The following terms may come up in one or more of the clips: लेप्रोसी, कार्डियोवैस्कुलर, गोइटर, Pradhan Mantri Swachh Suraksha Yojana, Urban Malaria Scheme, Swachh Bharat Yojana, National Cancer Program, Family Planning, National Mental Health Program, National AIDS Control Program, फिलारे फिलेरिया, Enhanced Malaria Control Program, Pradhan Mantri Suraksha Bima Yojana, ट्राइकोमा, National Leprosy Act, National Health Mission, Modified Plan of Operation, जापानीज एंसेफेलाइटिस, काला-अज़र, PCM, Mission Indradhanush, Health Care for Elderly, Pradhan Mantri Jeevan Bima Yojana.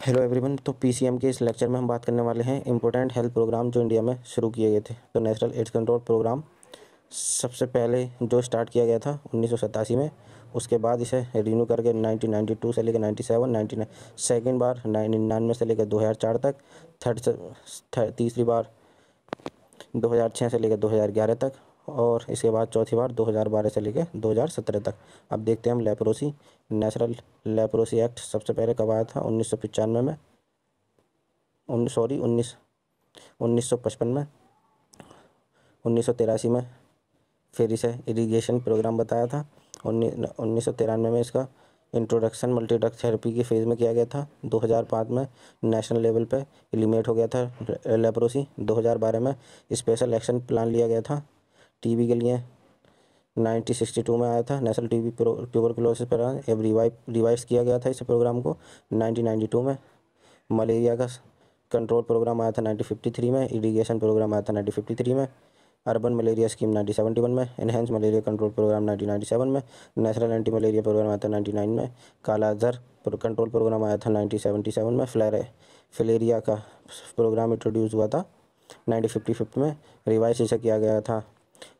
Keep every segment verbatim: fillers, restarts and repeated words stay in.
Hello everyone. तो PCM के इस लेक्चर में हम बात करने वाले हैं इंपॉर्टेंट हेल्थ प्रोग्राम जो इंडिया में शुरू किए गए थे। तो नेशनल एड्स कंट्रोल प्रोग्राम सबसे पहले जो स्टार्ट किया गया था उन्नीस सौ सतासी में, उसके बाद इसे रिन्यू करके नाइनटीन नाइंटी टू से लेकर ninety seven, ninety nine, second बार नाइंटी नाइन से लेकर दो हज़ार चार तक, थर्ड तीसरी बार दो हज़ार छह से लेकर दो हज़ार ग्यारह तक, और इसके बाद चौथी बार दो हज़ार बारह से लेकर दो हज़ार सत्रह तक। अब देखते हैं हम लेप्रोसी। नेशनल लेप्रोसी एक्ट सबसे पहले कब आया था? उन्नीस सौ पचानवे में उन्नीस सॉरी उन्नीस उन्नीस सौ पचपन में, उन्नीस सौ तिरासी में फिर इसे इरीगेशन प्रोग्राम बताया था। उन्नीस सौ तिरानवे में इसका इंट्रोडक्शन मल्टीड्रग थेरेपी की फेज़ में किया गया था। दो हज़ार पाँच में नेशनल लेवल पे एलिमिनेट हो गया था लेप्रोसी। दो हज़ार बारह में स्पेशल एक्शन प्लान लिया गया था टीबी के लिए। नाइनटीन सिक्सटी टू में आया था नेशनल टीबी ट्यूबरक्लोसिस प्रोग्राम। अब रिवाइव रिवाइज किया गया था इस प्रोग्राम को नाइनटीन नाइंटी टू में। मलेरिया का कंट्रोल प्रोग्राम आया था नाइनटीन फिफ्टी थ्री में। इरीगेशन प्रोग्राम आया था नाइनटीन फिफ्टी थ्री में। Urban malaria scheme nineteen seventy one में। Enhance malaria control programme nineteen ninety seven में। नेशनल एंटी मलेरिया प्रोग्राम आया था नाइनटीन नाइंटी नाइन में। काला-अज़र कंट्रोल प्रोग्राम आया था नाइनटीन सेवेंटी सेवन में। फिलारे फिलेरिया का प्रोग्राम इंट्रोड्यूस हुआ था नाइनटीन फिफ्टी फाइव में। रिवाइज इसे किया गया था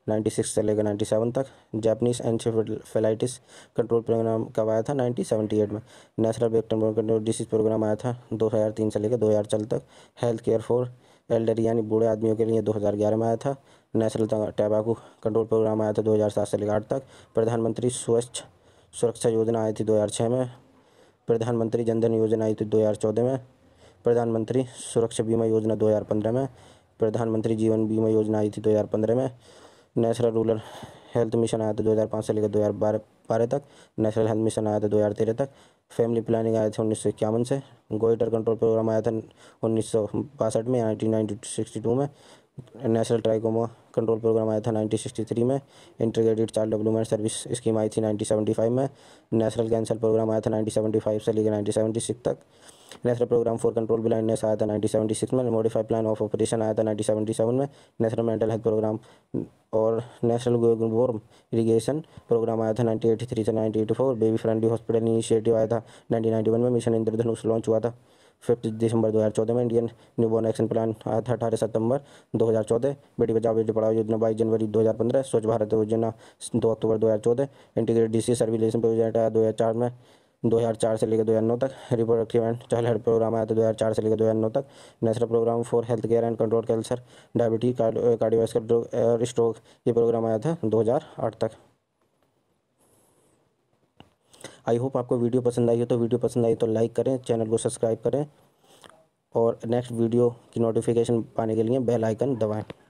नाइंटी सिक्स से लेकर नाइंटी सेवन तक। जापानीज एंसेफेलाइटिस कंट्रोल प्रोग्राम कब आया था? नाइनटीन सेवेंटी एट में। National vector borne control disease programme आया था दो हज़ार तीन से लेकर दो हज़ार चार तक। हेल्थ केयर फॉर एल्डरी यानी बूढ़े आदमियों के लिए दो हज़ार ग्यारह में आया था। नेशनल टैबाकू कंट्रोल प्रोग्राम आया था दो हज़ार सात से लेकर आठ तक। प्रधानमंत्री स्वच्छ सुरक्षा योजना आई थी दो हज़ार छह में। प्रधानमंत्री जन धन योजना आई थी दो हज़ार चौदह में। प्रधानमंत्री सुरक्षा बीमा योजना दो हज़ार पंद्रह में। प्रधानमंत्री जीवन बीमा योजना आई थी दो हज़ार पंद्रह में। नेशनल रूरल हेल्थ मिशन आया था दो हज़ार पाँच से लेकर दो हज़ार बारह तक। नेशनल हेल्थ मिशन आया था दो हज़ार तेरह तक। फैमिली प्लानिंग आए थे उन्नीस सौ इक्यावन से। गोइटर कंट्रोल प्रोग्राम आया था उन्नीस सौ बासठ में, नाइनटीन सिक्सटी टू में। नेशनल ट्राइकोमा कंट्रोल प्रोग्राम आया था नाइनटीन सिक्सटी थ्री में। Integrated child development service scheme आई थी नाइनटीन सेवेंटी फाइव में। नेशनल कैंसर प्रोग्राम आया था नाइनटीन सेवेंटी फाइव से लेकर नाइनटीन सेवेंटी सिक्स तक। National programme for control blindness आया था नाइनटीन सेवेंटी सिक्स में। मॉडिफाइड प्लान ऑफ ऑपरेशन आया था नाइनटीन सेवेंटी सेवन में। नेशनल मेंटल हेल्थ प्रोग्राम और नेशनल बोर्म इरीगेशन प्रोग्राम आया था नाइनटीन एटी थ्री से nineteen eighty four. Baby friendly hospital initiative आया था नाइनटीन नाइंटी वन में। मिशन इंद्रधनुष लॉन्च हुआ था फिफ्थ दिसंबर दो हज़ार चौदह में। इंडियन न्यूबॉर्न एक्शन प्लान आया था अठारह सितंबर दो हज़ार चौदह। बेटी बचाओ बेटी पढ़ाओ योजना बाईस जनवरी दो हज़ार पंद्रह। स्वच्छ भारत योजना दो अक्टूबर दो हज़ार चौदह। इंटीग्रेटेड डिसीज सर्विलेंस प्रोजेक्ट आया दो हज़ार चार में, दो हज़ार चार से लेकर दो हज़ार नौ तक। Reproductive and child health programme आया था दो हज़ार चार से लेकर दो हज़ार नौ तक। National programme for health care and control cancer diabetes कार्डियोवैस्कुलर रोग और स्ट्रोक ये प्रोग्राम आया था दो हज़ार आठ तक। आई होप आपको वीडियो पसंद आई हो। तो वीडियो पसंद आई तो लाइक करें, चैनल को सब्सक्राइब करें और नेक्स्ट वीडियो की नोटिफिकेशन पाने के लिए बेल आइकन दबाएं।